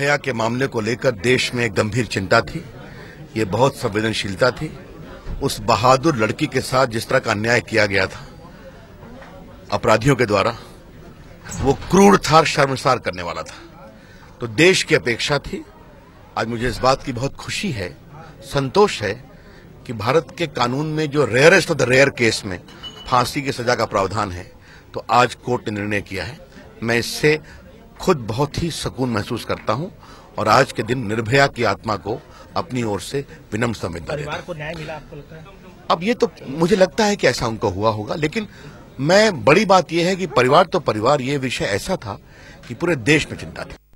निर्भया के मामले को लेकर देश में एक गंभीर चिंता थी, ये बहुत संवेदनशीलता थी। उस बहादुर लड़की के साथ जिस तरह का अन्याय किया गया था अपराधियों के द्वारा, वो क्रूर था, शर्मसार करने वाला था। तो देश की अपेक्षा थी। आज मुझे इस बात की बहुत खुशी है, संतोष है कि भारत के कानून में जो rarest of the rare case में फांसी की सजा का प्रावधान है, तो आज कोर्ट ने निर्णय किया है। मैं इससे खुद बहुत ही सुकून महसूस करता हूं और आज के दिन निर्भया की आत्मा को अपनी ओर से विनम्र संवेदना देता हूं। परिवार को न्याय मिला आपको लगता है? अब ये तो मुझे लगता है कि ऐसा उनको हुआ होगा, लेकिन मैं बड़ी बात यह है कि परिवार तो परिवार, ये विषय ऐसा था कि पूरे देश में चिंता थी।